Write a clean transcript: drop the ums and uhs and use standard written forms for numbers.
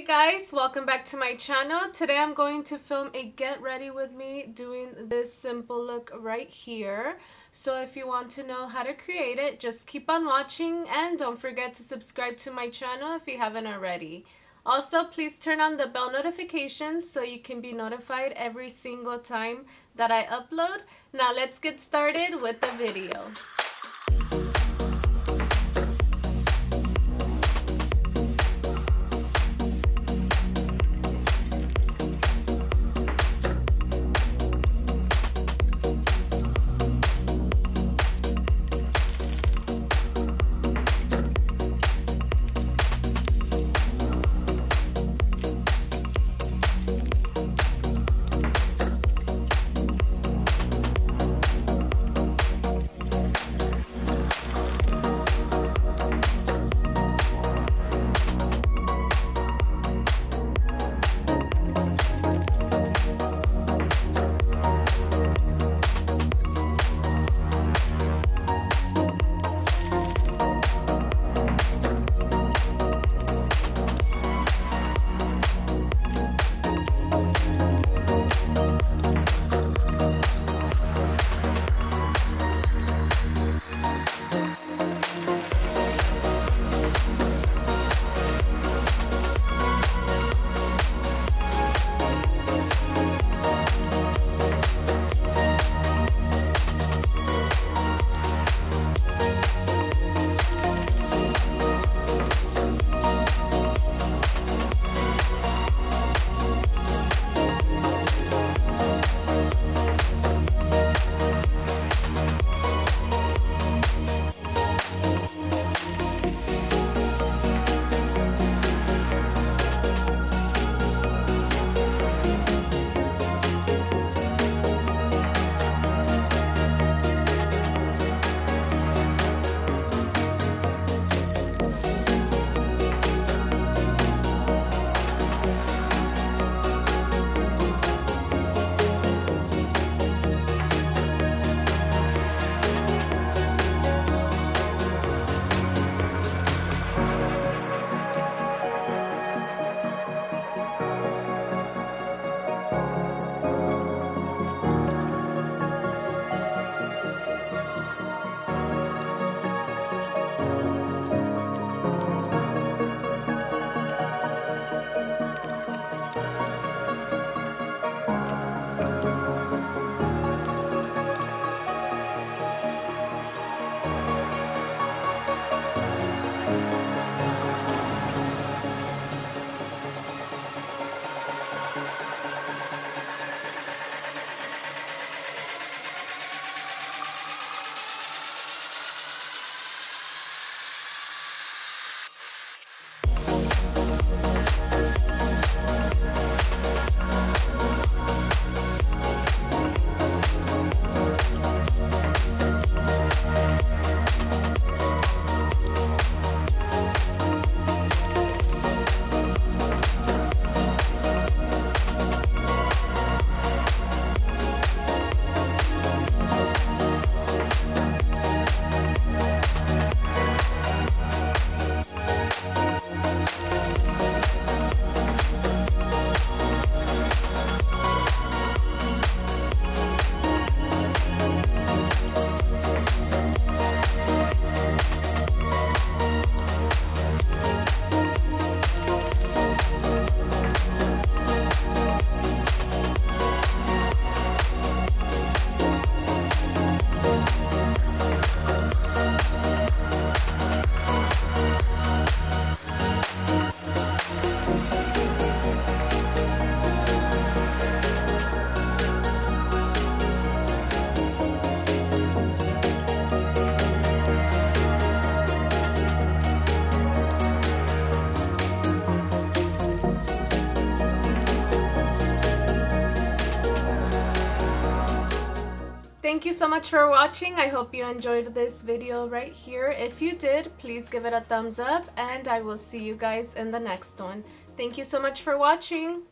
Hey guys, welcome back to my channel. Today I'm going to film a get ready with me doing this simple look right here. So if you want to know how to create it, just keep on watching and don't forget to subscribe to my channel if you haven't already. Also, please turn on the bell notification so you can be notified every single time that I upload. Now let's get started with the video. Thank you so much for watching. I hope you enjoyed this video right here. If you did, please give it a thumbs up and I will see you guys in the next one. Thank you so much for watching.